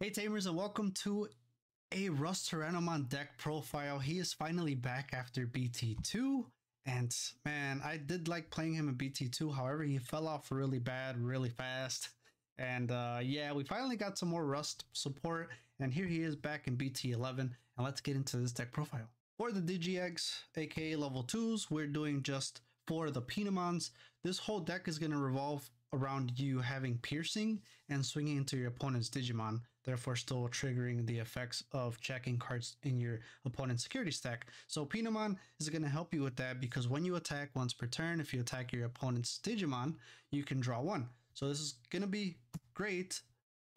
Hey Tamers, and welcome to a Rust Tyrannomon deck profile. He is finally back after BT2, and man, I did like playing him in BT2. However, he fell off really bad, really fast, and yeah, we finally got some more Rust support, and here he is back in BT11, and let's get into this deck profile. For the Digi Eggs, aka level 2s, we're doing just 4 of the Pinamons. This whole deck is going to revolve around you having Piercing and swinging into your opponent's Digimon, therefore still triggering the effects of checking cards in your opponent's security stack. So Pinamon is going to help you with that, because when you attack once per turn, if you attack your opponent's Digimon, you can draw 1. So this is going to be great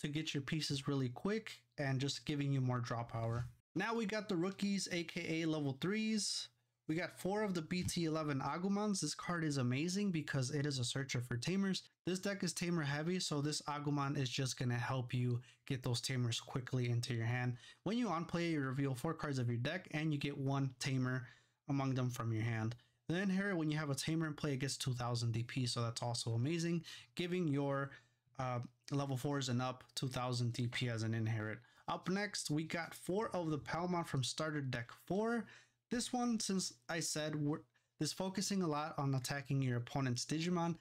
to get your pieces really quick and just giving you more draw power. Now we got the rookies, aka level 3s. We got 4 of the BT11 Agumons. This card is amazing because it is a searcher for tamers. This deck is tamer heavy, so this Agumon is just going to help you get those tamers quickly into your hand. When you on-play, you reveal 4 cards of your deck, and you get 1 tamer among them from your hand. Then here, when you have a tamer in play, it gets 2000 DP, so that's also amazing, giving your level 4s and up 2000 DP as an Inherit. Up next, we got 4 of the Palmon from starter deck 4. This one, since I said, is focusing a lot on attacking your opponent's Digimon,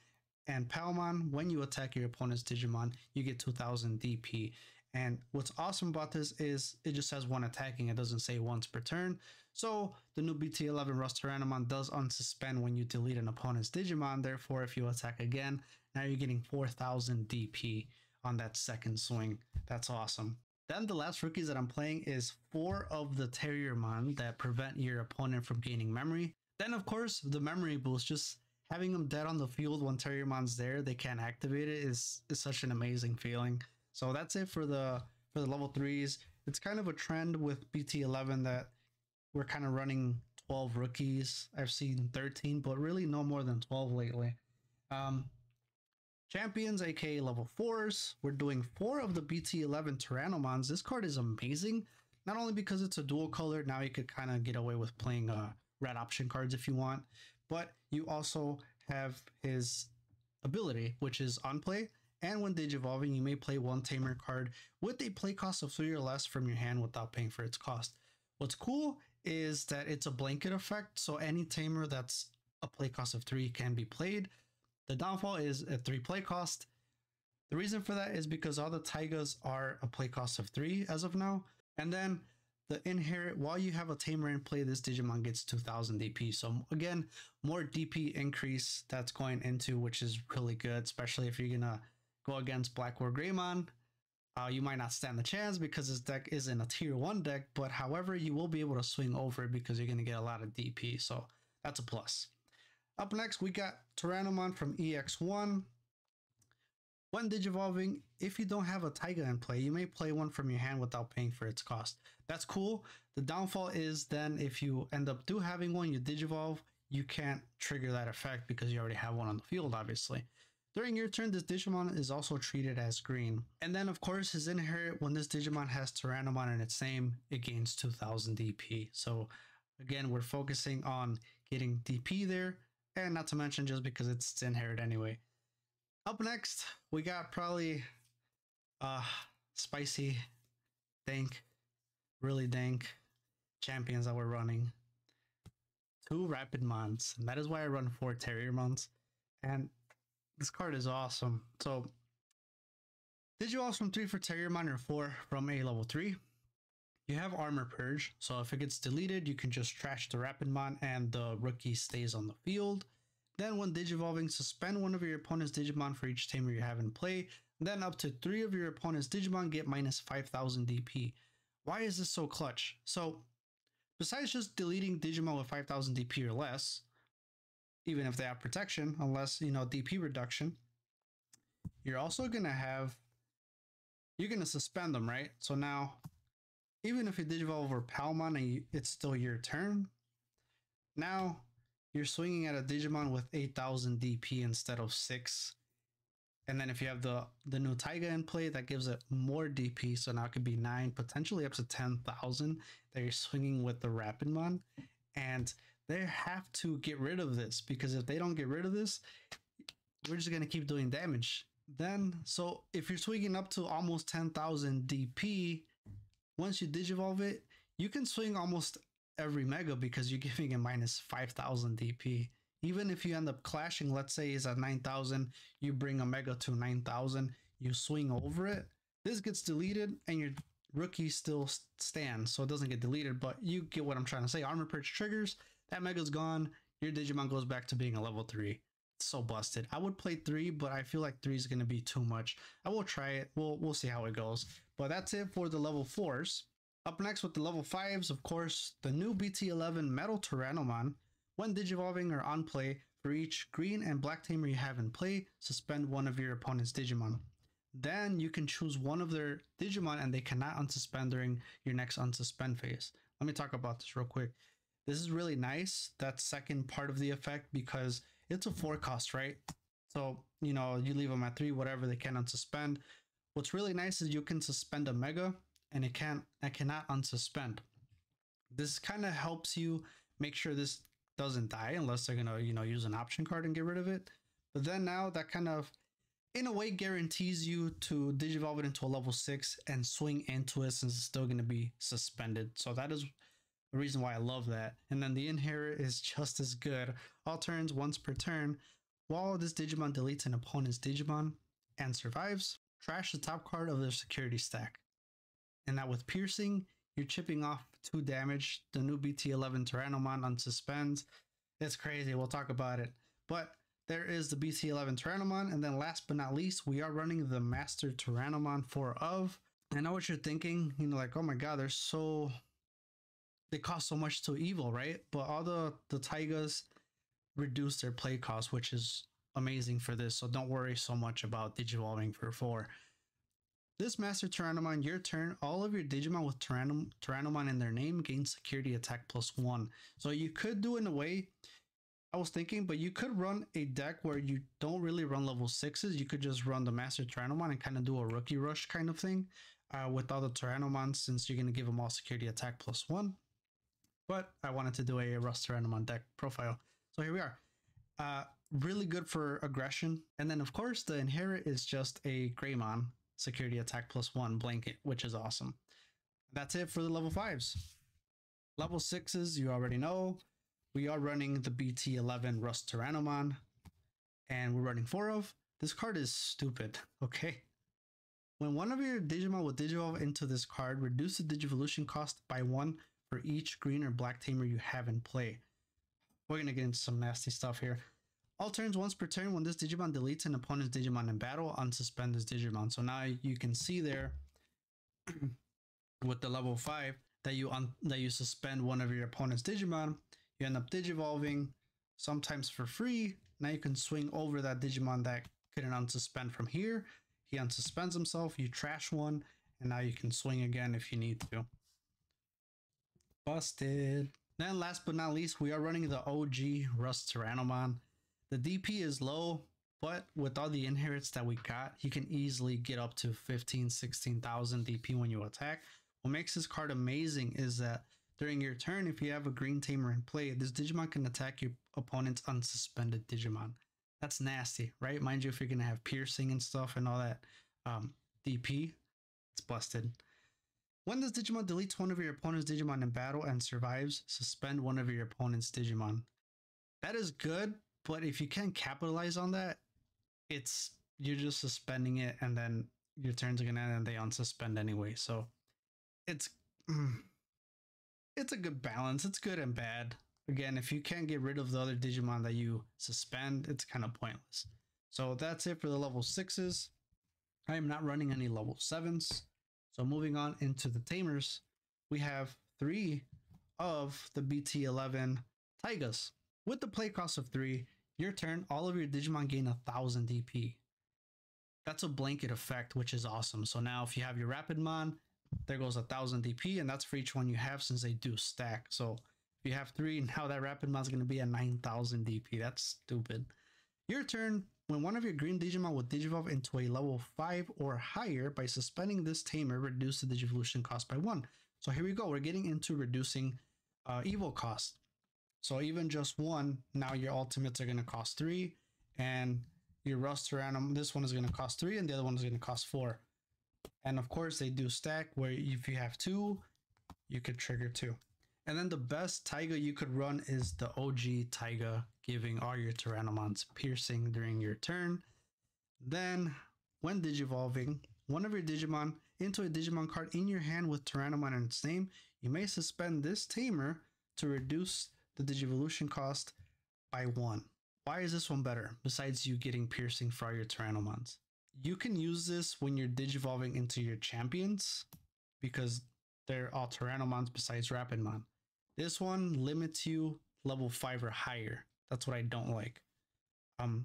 and Palmon, when you attack your opponent's Digimon, you get 2000 DP. And what's awesome about this is it just says 1 attacking, it doesn't say once per turn. So the new BT11 Rust Tyrannomon does unsuspend when you delete an opponent's Digimon, therefore if you attack again, now you're getting 4000 DP on that second swing. That's awesome. Then the last rookies that I'm playing is 4 of the Terriermon that prevent your opponent from gaining memory. Then of course the memory boost, just having them dead on the field when Terriermon's there, they can't activate it, is such an amazing feeling. So that's it for the level 3s. It's kind of a trend with BT11 that we're kind of running 12 rookies. I've seen 13, but really no more than 12 lately. Champions, aka level 4s, we're doing 4 of the BT11 Tyrannomons. This card is amazing, not only because it's a dual color, now you could kind of get away with playing red option cards if you want, but you also have his ability, which is on play, and when Digivolution, you may play 1 Tamer card with a play cost of 3 or less from your hand without paying for its cost. What's cool is that it's a blanket effect, so any Tamer that's a play cost of 3 can be played. The downfall is a 3 play cost. The reason for that is because all the Taigas are a play cost of 3 as of now. And then the Inherit, while you have a Tamer in play, this Digimon gets 2000 DP. So again, more DP increase that's going into, which is really good, especially if you're going to go against Black War Greymon. You might not stand the chance because this deck isn't a tier 1 deck, but however, you will be able to swing over it because you're going to get a lot of DP. So that's a plus. Up next, we got Tyrannomon from EX1. When Digivolution, if you don't have a Taiga in play, you may play 1 from your hand without paying for its cost. That's cool. The downfall is then if you end up having 1, you Digivolve, you can't trigger that effect because you already have 1 on the field, obviously. During your turn, this Digimon is also treated as green. And then, of course, his Inherit, when this Digimon has Tyrannomon in its name, it gains 2000 DP. So, again, we're focusing on getting DP there. And not to mention, just because it's Inherit anyway. Up next, we got probably spicy, dank, really dank champions that we're running. 2 Rapidmons, and that is why I run 4 Terriermons. And this card is awesome. So, Digivolution from 3 for Terriermon or 4 from a level 3. You have Armor Purge, so if it gets deleted, you can just trash the Rapidmon and the rookie stays on the field. Then when Digivolution, suspend 1 of your opponent's Digimon for each Tamer you have in play. Then up to 3 of your opponent's Digimon get minus 5000 DP. Why is this so clutch? So besides just deleting Digimon with 5000 DP or less, even if they have protection, unless, you know, DP reduction, you're also going to have, you're going to suspend them, right? So now, even if you Digivolve over Palmon and it's still your turn, now you're swinging at a Digimon with 8000 DP instead of 6. And then if you have the new Taiga in play, that gives it more DP. So now it could be 9, potentially up to 10,000 that you're swinging with the Rapidmon. And they have to get rid of this, because if they don't get rid of this, we're just going to keep doing damage. Then, so if you're swinging up to almost 10,000 DP, once you digivolve it, you can swing almost every mega because you're giving it minus 5,000 DP. Even if you end up clashing, let's say it's at 9,000, you bring a mega to 9,000, you swing over it, this gets deleted and your rookie still stands, so it doesn't get deleted, but you get what I'm trying to say. Armor Perch triggers, that mega's gone, your Digimon goes back to being a level 3. It's so busted. I would play 3, but I feel like 3 is going to be too much. I will try it, we'll see how it goes. But that's it for the level 4s. Up next with the level 5s, of course, the new BT11 Metal Tyrannomon. When digivolving or on play, for each green and black tamer you have in play, suspend one of your opponent's Digimon. Then you can choose one of their Digimon and they cannot unsuspend during your next unsuspend phase. Let me talk about this real quick. This is really nice, that second part of the effect, because it's a 4-cost, right? So, you know, you leave them at 3, whatever, they can't unsuspend. What's really nice is you can suspend a Mega and it cannot unsuspend. This kind of helps you make sure this doesn't die unless they're gonna, you know, use an option card and get rid of it. But then now that kind of, in a way, guarantees you to digivolve it into a level 6 and swing into it since it's still going to be suspended. So that is the reason why I love that. And then the Inherit is just as good. All turns, once per turn. While this Digimon deletes an opponent's Digimon and survives, trash the top card of their security stack. And now with Piercing, you're chipping off 2 damage. The new BT11 Tyrannomon unsuspends. It's crazy, we'll talk about it. But there is the BT11 Tyrannomon, and then last but not least, we are running the Master Tyrannomon 4-of. I know what you're thinking, you know, like, oh my god, they're so... they cost so much to evil, right? But all the Taigas reduce their play cost, which is amazing for this, so don't worry so much about digivolving for 4. This Master Tyrannomon, your turn, all of your Digimon with Tyrannomon in their name gain Security Attack +1. So you could do it in a way... I was thinking, but you could run a deck where you don't really run level 6s. You could just run the Master Tyrannomon and kind of do a Rookie Rush kind of thing with all the Tyrannomon, since you're going to give them all Security Attack +1. But I wanted to do a Rust Tyrannomon deck profile. So here we are. Really good for aggression. And then, of course, the Inherit is just a Greymon Security Attack +1 blanket, which is awesome. That's it for the level 5s. Level 6s, you already know. We are running the BT11 Rust Tyrannomon, and we're running 4-of. This card is stupid, okay? When one of your Digimon will digivolve into this card, reduce the Digivolution cost by 1 for each green or black tamer you have in play. We're going to get into some nasty stuff here. All turns, once per turn, when this Digimon deletes an opponent's Digimon in battle, unsuspend this Digimon. So now you can see there with the level 5 that you suspend one of your opponent's Digimon. You end up digivolving, sometimes for free. Now you can swing over that Digimon that couldn't unsuspend from here. He unsuspends himself, you trash one, and now you can swing again if you need to. Busted. Then last but not least, we are running the OG Rust Tyrannomon. The DP is low, but with all the Inherits that we got, you can easily get up to 15, 16,000 DP when you attack. What makes this card amazing is that during your turn, if you have a green tamer in play, this Digimon can attack your opponent's unsuspended Digimon. That's nasty, right? Mind you, if you're going to have Piercing and stuff and all that DP, it's busted. When this Digimon deletes one of your opponent's Digimon in battle and survives, suspend one of your opponent's Digimon. That is good, but if you can't capitalize on that, you're just suspending it, and then your turns are going to end and they unsuspend anyway. So it's... It's a good balance. It's good and bad. Again, if you can't get rid of the other Digimon that you suspend, it's kind of pointless. So that's it for the level 6s. I am not running any level 7s. So moving on into the tamers, we have 3 of the BT11 Taigas. With the play cost of 3, your turn, all of your Digimon gain 1,000 DP. That's a blanket effect, which is awesome. So now if you have your Rapidmon, there goes 1,000 DP, and that's for each one you have since they do stack. So if you have 3, now that Rapidmon is going to be at 9,000 DP. That's stupid. Your turn, when one of your green Digimon will digivolve into a level 5 or higher by suspending this tamer, reduce the Digivolution cost by 1. So here we go. We're getting into reducing evil cost. So even just 1, now your ultimates are going to cost 3, and your Rust Tyrannomon. This one is going to cost 3 and the other one is going to cost 4. And of course they do stack, where if you have 2, you could trigger 2. And then the best Taiga you could run is the OG Taiga, giving all your Tyrannomons piercing during your turn. Then, when digivolving one of your Digimon into a Digimon card in your hand with Tyrannomon in its name, you may suspend this tamer to reduce the Digivolution cost by 1. Why is this one better, besides you getting piercing for all your Tyrannomons? You can use this when you're digivolving into your champions, because they're all Tyrannomons besides Rapidmon. This one limits you level 5 or higher. That's what I don't like.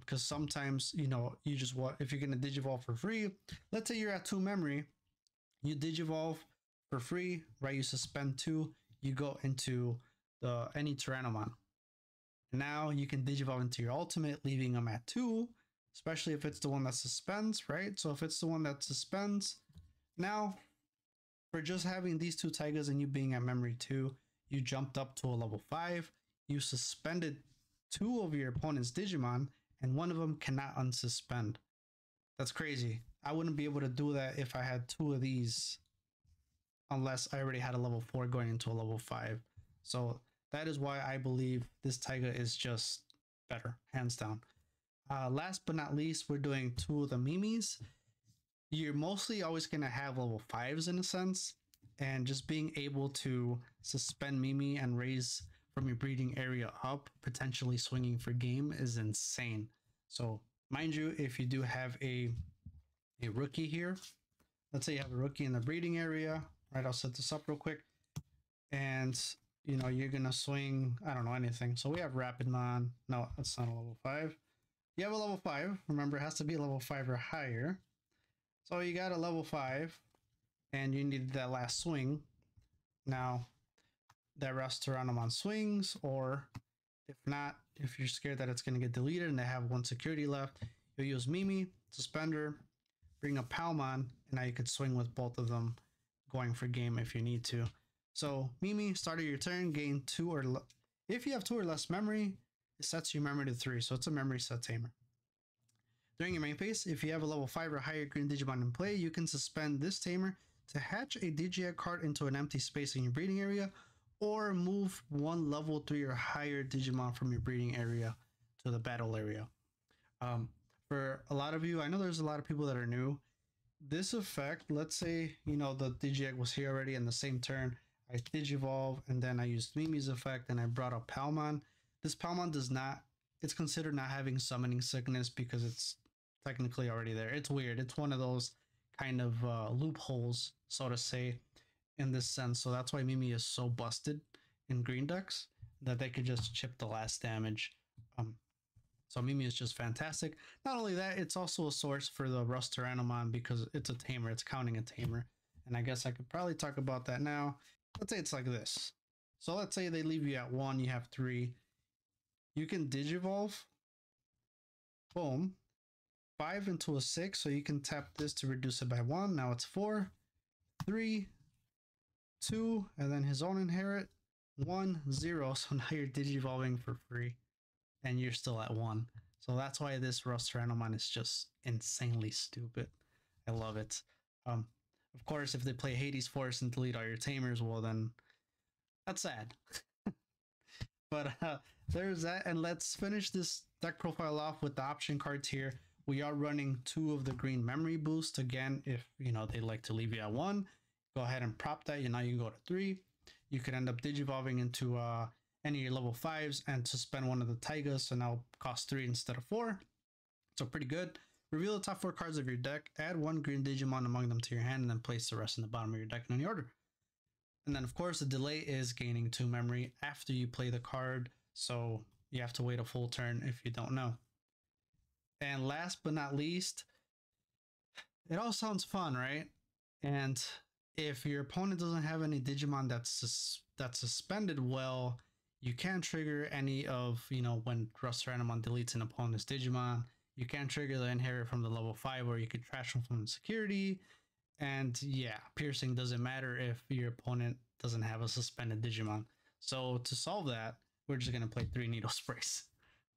Because sometimes, you know, you just want, if you're going to digivolve for free, let's say you're at 2 memory, you digivolve for free, right? You suspend 2, you go into the any Tyrannomon. Now you can digivolve into your ultimate, leaving them at 2, especially if it's the one that suspends, right? So if it's the one that suspends, now for just having these 2 Taigas and you being at memory 2, you jumped up to a level 5, you suspended 2 of your opponent's Digimon, and one of them cannot unsuspend. That's crazy. I wouldn't be able to do that if I had 2 of these, unless I already had a level 4 going into a level 5. So that is why I believe this Taiga is just better, hands down. Last but not least, we're doing 2 of the Mimis. You're mostly always going to have level 5s in a sense, and just being able to suspend Mimi and raise from your breeding area up, potentially swinging for game, is insane. So mind you, if you do have a rookie here, let's say you have a rookie in the breeding area, right? I'll set this up real quick, and you know, you're gonna swing, I don't know, anything. So we have Rapidmon. No, that's not a level 5. You have a level 5. Remember, it has to be a level 5 or higher. So you got a level 5, and you needed that last swing. Now, that Rust Tyrannomon swings, or if not, if you're scared that it's going to get deleted and they have 1 security left, you'll use Mimi, Suspender, bring up Palmon, and now you could swing with both of them, going for game if you need to. So Mimi, start of your turn, gain 2 or less. If you have 2 or less memory, it sets your memory to 3, so it's a memory set tamer. During your main phase, if you have a level 5 or higher green Digimon in play, you can suspend this tamer to hatch a Digi Egg card into an empty space in your breeding area, or move 1 level 3 or higher Digimon from your breeding area to the battle area. For a lot of you, I know there's a lot of people that are new. This effect, let's say, you know, the Digi Egg was here already in the same turn. I digivolve, and then I used Mimi's effect, and I brought up Palmon. This Palmon does not, it's considered not having summoning sickness because it's technically already there. It's weird. It's one of those kind of loopholes, so to say, in this sense. So that's why Mimi is so busted in green decks, that they could just chip the last damage. So Mimi is just fantastic. Not only that, it's also a source for the Rust Tyrannomon because it's a tamer. It's counting a tamer. And I guess I could probably talk about that now. Let's say it's like this. So let's say they leave you at 1, you have 3. You can digivolve, boom, 5 into a 6. So you can tap this to reduce it by 1. Now it's 4, 3, 2, and then his own inherit, 1, 0. So now you're digivolving for free and you're still at 1. So that's why this Rust Tyrannomon is just insanely stupid. I love it. Of course, if they play Hades Force and delete all your tamers, well then, that's sad. But there's that, and let's finish this deck profile off with the option cards here. We are running 2 of the green memory boost. Again, if you know they like to leave you at 1, go ahead and prop that. You know, you can go to 3. You could end up digivolving into any of your level 5s and suspend one of the Taigas, so now cost 3 instead of 4. So pretty good. Reveal the top 4 cards of your deck, add 1 green Digimon among them to your hand, and then place the rest in the bottom of your deck in any order. And then, of course, the delay is gaining 2 memory after you play the card, so you have to wait a full turn if you don't know. And last but not least, it all sounds fun, right? And if your opponent doesn't have any Digimon that's suspended, well, you can trigger any of, you know, when Rust Tyrannomon deletes an opponent's Digimon, you can trigger the inherit from the level 5, or you could trash them from the security. And yeah, piercing doesn't matter if your opponent doesn't have a suspended Digimon. So to solve that, we're just going to play 3 Needle Sprays.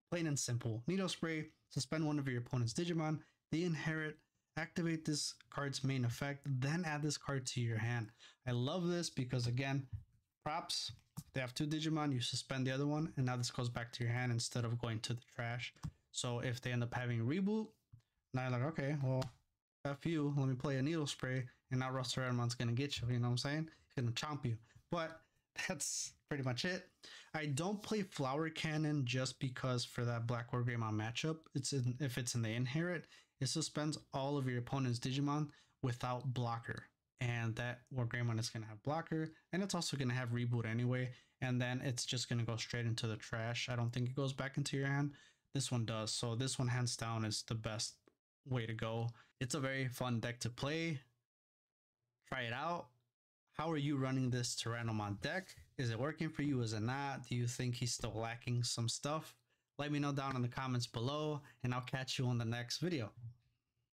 Plain and simple. Needle Spray Suspend one of your opponent's Digimon, they inherit, activate this card's main effect, then add this card to your hand. I love this because, again, props, if they have two Digimon, you suspend the other one, and now this goes back to your hand instead of going to the trash. So if they end up having reboot, now you're like, okay, well, F you, let me play a Needle Spray, and now Rust Tyrannomon's gonna get you, you know what I'm saying? He's gonna chomp you. But that's pretty much it. I don't play Flower Cannon just because for that Black War Greymon matchup, if it's in the Inherit, it suspends all of your opponent's Digimon without blocker. And that WarGreymon is going to have blocker, and it's also going to have reboot anyway, and then it's just going to go straight into the trash. I don't think it goes back into your hand. This one does, so this one hands down is the best way to go. It's a very fun deck to play. Try it out. How are you running this Tyrannomon deck? Is it working for you? Is it not? Do you think he's still lacking some stuff? Let me know down in the comments below, and I'll catch you on the next video.